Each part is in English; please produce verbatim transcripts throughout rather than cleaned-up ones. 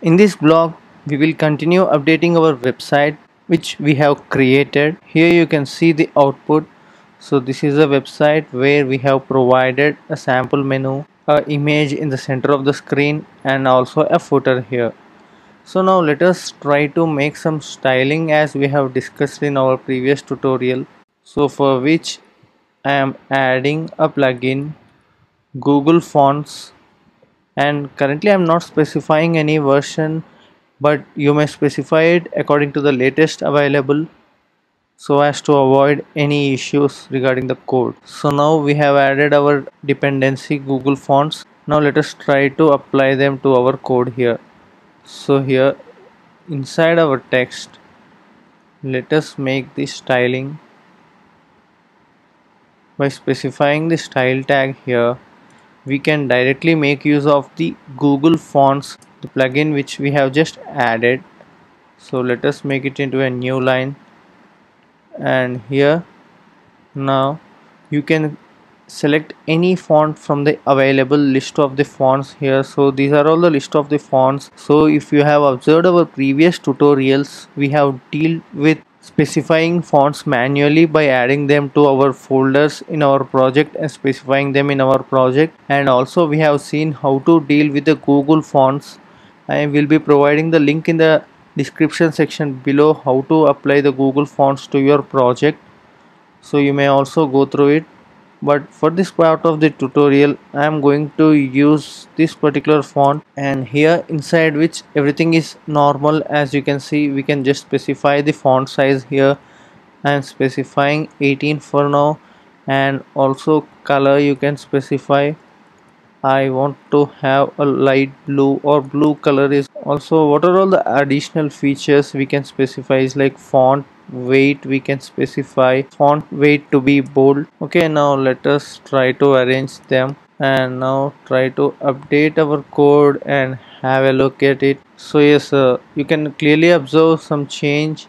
In this blog, we will continue updating our website which we have created. Here you can see the output. So this is a website where we have provided a sample menu, an image in the center of the screen, and also a footer here. So now let us try to make some styling as we have discussed in our previous tutorial. So for which I am adding a plugin, Google Fonts. And currently I am not specifying any version, but you may specify it according to the latest available so as to avoid any issues regarding the code. So now we have added our dependency Google Fonts. Now let us try to apply them to our code here. So here inside our text, let us make the styling by specifying the style tag here. We can directly make use of the Google Fonts, the plugin which we have just added. So let us make it into a new line, and here now you can select any font from the available list of the fonts here. So these are all the list of the fonts. So if you have observed our previous tutorials, we have dealt with specifying fonts manually by adding them to our folders in our project and specifying them in our project, and also we have seen how to deal with the Google Fonts. I will be providing the link in the description section below how to apply the Google Fonts to your project, so you may also go through it. But for this part of the tutorial, I am going to use this particular font, and here inside which everything is normal. As you can see, we can just specify the font size here. I am specifying eighteen for now, and also color you can specify. I want to have a light blue or blue color is also. What are all the additional features we can specify is like font weight. We can specify font weight to be bold. Okay, now let us try to arrange them, and now try to update our code and have a look at it. So yes, uh, you can clearly observe some change,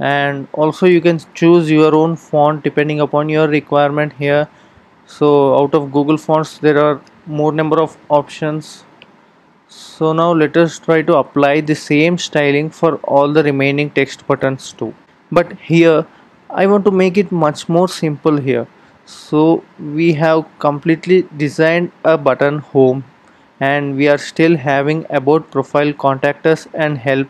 and also you can choose your own font depending upon your requirement here. So out of Google Fonts there are more number of options. So now let us try to apply the same styling for all the remaining text buttons too. But here I want to make it much more simple here. So we have completely designed a button home, and we are still having about, profile, contact us, and help.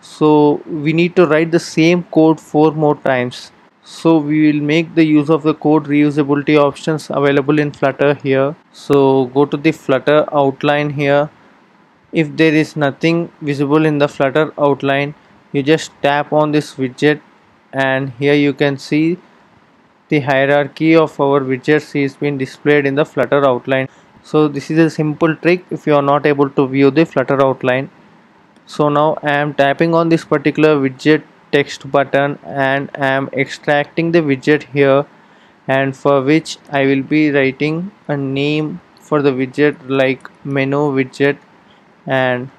So we need to write the same code four more times. So we will make the use of the code reusability options available in Flutter here. So go to the Flutter outline here. If there is nothing visible in the Flutter outline, you just tap on this widget, and here you can see the hierarchy of our widgets is being displayed in the Flutter outline. So this is a simple trick if you are not able to view the Flutter outline. So now I am tapping on this particular widget text button, and I am extracting the widget here, and for which I will be writing a name for the widget like menu widget, and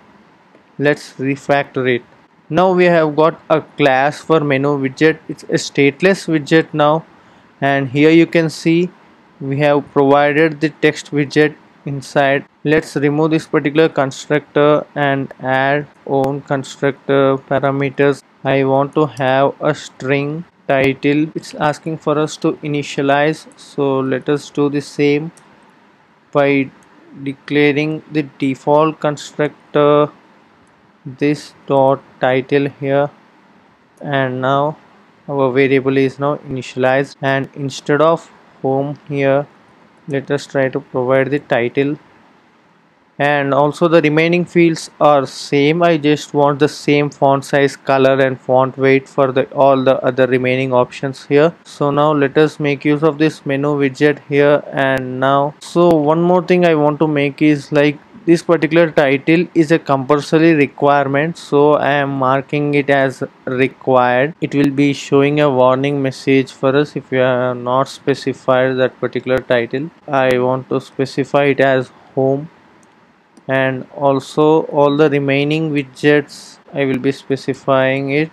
let's refactor it. Now we have got a class for menu widget. It's a stateless widget now, and here you can see we have provided the text widget inside. Let's remove this particular constructor and add own constructor parameters. I want to have a string title. It's asking for us to initialize, so let us do the same by declaring the default constructor this dot title here, and now our variable is now initialized, and instead of home here let us try to provide the title. And also the remaining fields are same. I just want the same font size, color, and font weight for the all the other remaining options here. So now let us make use of this menu widget here. And now, so one more thing I want to make is like this particular title is a compulsory requirement, so I am marking it as required. It will be showing a warning message for us if you have not specified that particular title. I want to specify it as home, and also all the remaining widgets I will be specifying it.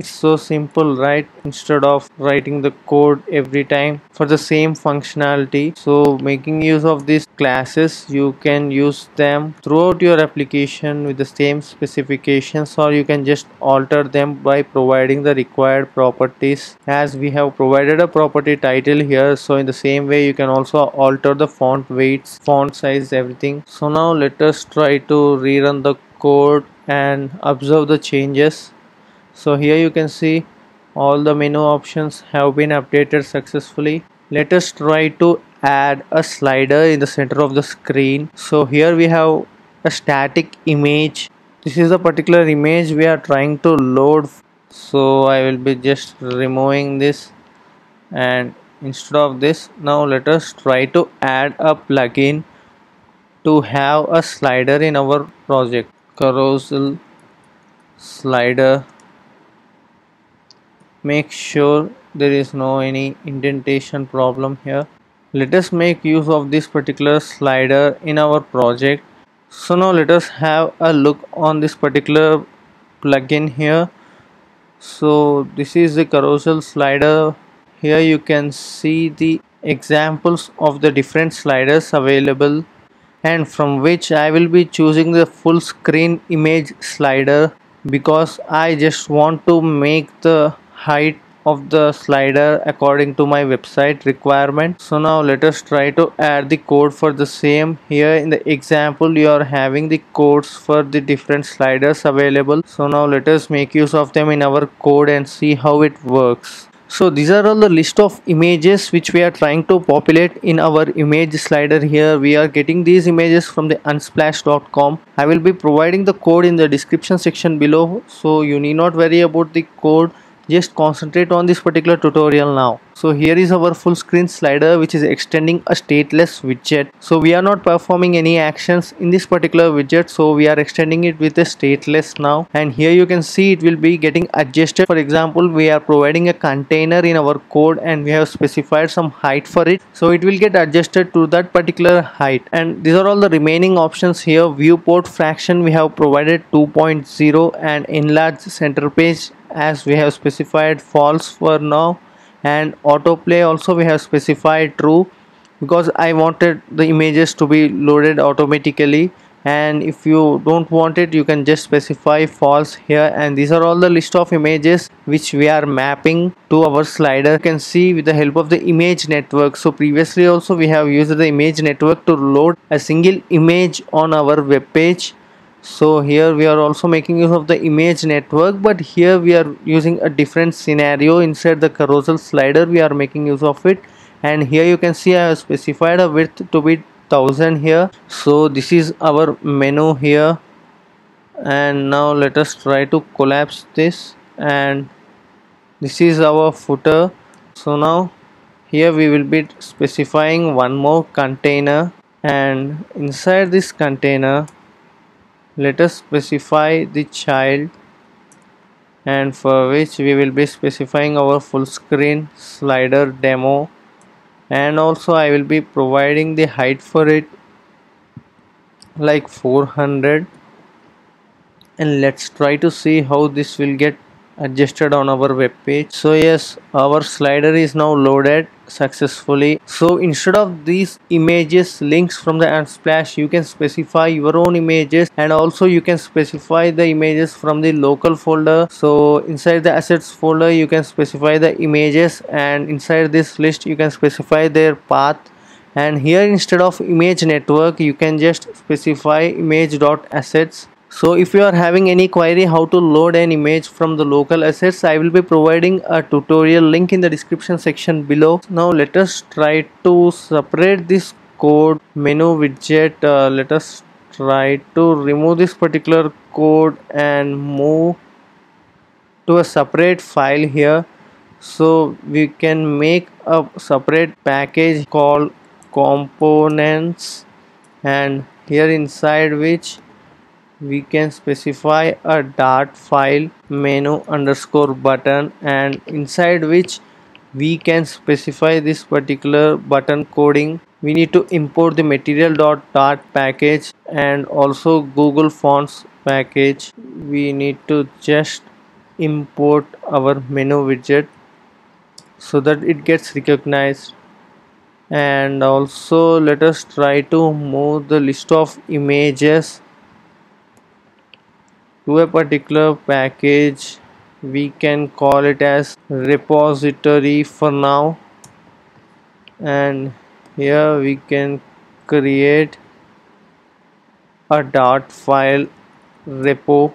It's so simple, right? Instead of writing the code every time for the same functionality, so making use of these classes, you can use them throughout your application with the same specifications, or you can just alter them by providing the required properties. As we have provided a property title here, so in the same way you can also alter the font weights, font size, everything. So now let us try to rerun the code and observe the changes. So here you can see all the menu options have been updated successfully. Let us try to add a slider in the center of the screen. So here we have a static image. This is a particular image we are trying to load. So I will be just removing this, and instead of this, now let us try to add a plugin to have a slider in our project. Carousel slider. Make sure there is no any indentation problem here. Let us make use of this particular slider in our project. So now let us have a look on this particular plugin here. So this is the carousel slider. Here you can see the examples of the different sliders available, and from which I will be choosing the full screen image slider, because I just want to make the height of the slider according to my website requirement. So now let us try to add the code for the same. Here in the example you are having the codes for the different sliders available. So now let us make use of them in our code and see how it works. So these are all the list of images which we are trying to populate in our image slider. Here we are getting these images from the unsplash dot com. I will be providing the code in the description section below, so you need not worry about the code. Just concentrate on this particular tutorial now. So here is our full screen slider, which is extending a stateless widget. So we are not performing any actions in this particular widget, so we are extending it with a stateless now. And here you can see it will be getting adjusted. For example, we are providing a container in our code and we have specified some height for it, so it will get adjusted to that particular height. And these are all the remaining options here. Viewport fraction we have provided two point zero, and enlarge center page as we have specified false for now, and autoplay also we have specified true, because I wanted the images to be loaded automatically, and if you don't want it you can just specify false here. And these are all the list of images which we are mapping to our slider. You can see with the help of the image network. So previously also we have used the image network to load a single image on our web page. So here we are also making use of the image network, but here we are using a different scenario. Inside the carousel slider we are making use of it, and here you can see I have specified a width to be one thousand here. So this is our menu here, and now let us try to collapse this, and this is our footer. So now here we will be specifying one more container, and inside this container let us specify the child, and for which we will be specifying our full screen slider demo, and also I will be providing the height for it like four hundred, and let's try to see how this will get adjusted on our web page. So yes, our slider is now loaded successfully. So instead of these images links from the Unsplash, you can specify your own images, and also you can specify the images from the local folder. So inside the assets folder you can specify the images, and inside this list you can specify their path. And here instead of image network you can just specify image dot assets. So if you are having any query how to load an image from the local assets, I will be providing a tutorial link in the description section below. Now let us try to separate this code menu widget. Uh, let us try to remove this particular code and move to a separate file here. So we can make a separate package called components, and here inside which we can specify a Dart file menu underscore button, and inside which we can specify this particular button coding we need to import the material.dart package and also Google Fonts package. We need to just import our menu widget so that it gets recognized. And also let us try to move the list of images to a particular package. We can call it as repository for now, and here we can create a Dart file repo,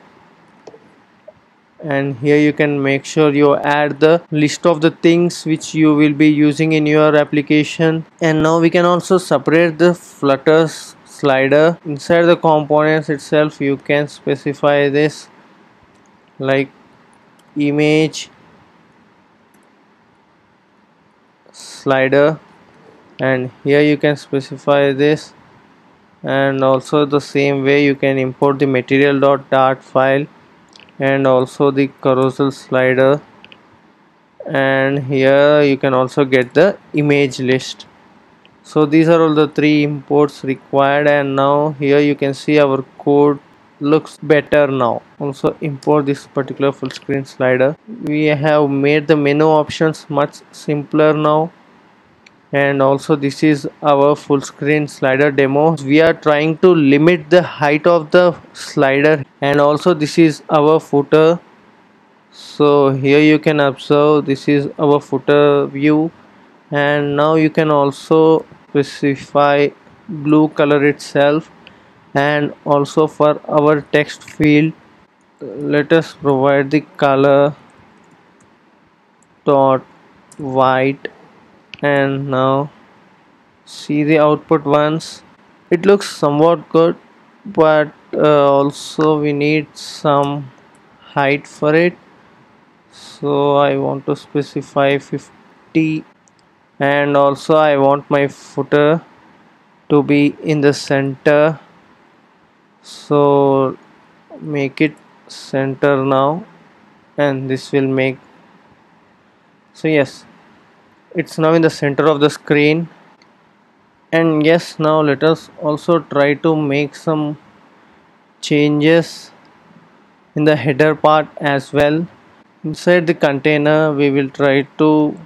and here you can make sure you add the list of the things which you will be using in your application. And now we can also separate the Flutter slider inside the components itself. You can specify this like image slider, and here you can specify this, and also the same way you can import the material.dart file and also the carousel slider, and here you can also get the image list. So these are all the three imports required, and now here you can see our code looks better. Now also import this particular full screen slider. We have made the menu options much simpler now, and also this is our full screen slider demo. We are trying to limit the height of the slider, and also this is our footer. So here you can observe this is our footer view, and now you can also specify blue color itself, and also for our text field let us provide the color dot white. And now see the output once. It looks somewhat good, but uh, also we need some height for it, so I want to specify fifty, and also I want my footer to be in the center, so make it center now, and this will make, so yes, it's now in the center of the screen. And yes, now let us also try to make some changes in the header part as well. Inside the container we will try to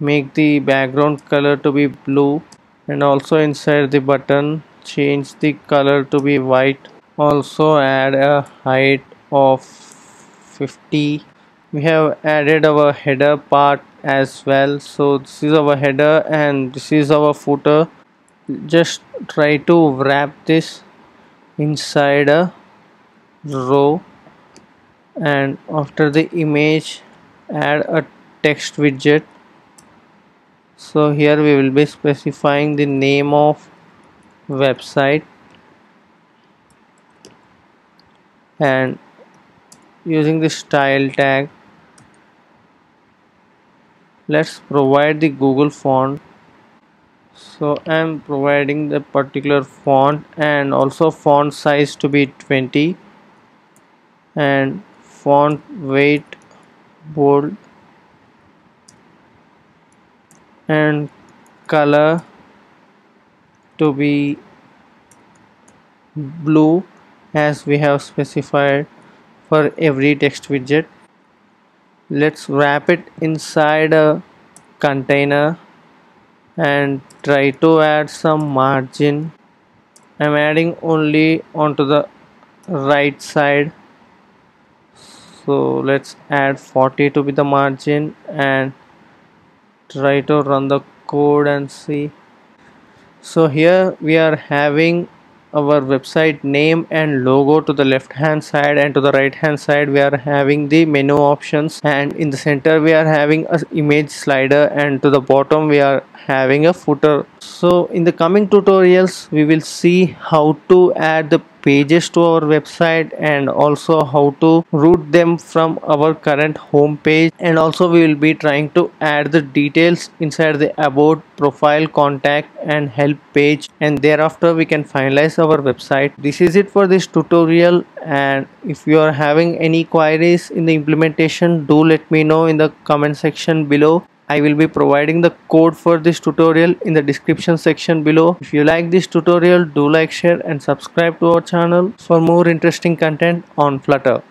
make the background color to be blue, and also inside the button change the color to be white. Also add a height of fifty. We have added our header part as well, so this is our header and this is our footer. Just try to wrap this inside a row, and after the image add a text widget. So here we will be specifying the name of website, and using the style tag let's provide the Google font. So I am providing the particular font, and also font size to be twenty, and font weight bold, and color to be blue as we have specified for every text widget. Let's wrap it inside a container and try to add some margin. I'm adding only onto the right side, so let's add forty to be the margin, and try to run the code and see. So here we are having our website name and logo to the left hand side, and to the right hand side we are having the menu options, and in the center we are having an image slider, and to the bottom we are having a footer. So in the coming tutorials we will see how to add the pages to our website, and also how to route them from our current home page, and also we will be trying to add the details inside the about, profile, contact and help page, and thereafter we can finalize our website. This is it for this tutorial, and if you are having any queries in the implementation, do let me know in the comment section below. I will be providing the code for this tutorial in the description section below. If you like this tutorial, do like, share and subscribe to our channel for more interesting content on Flutter.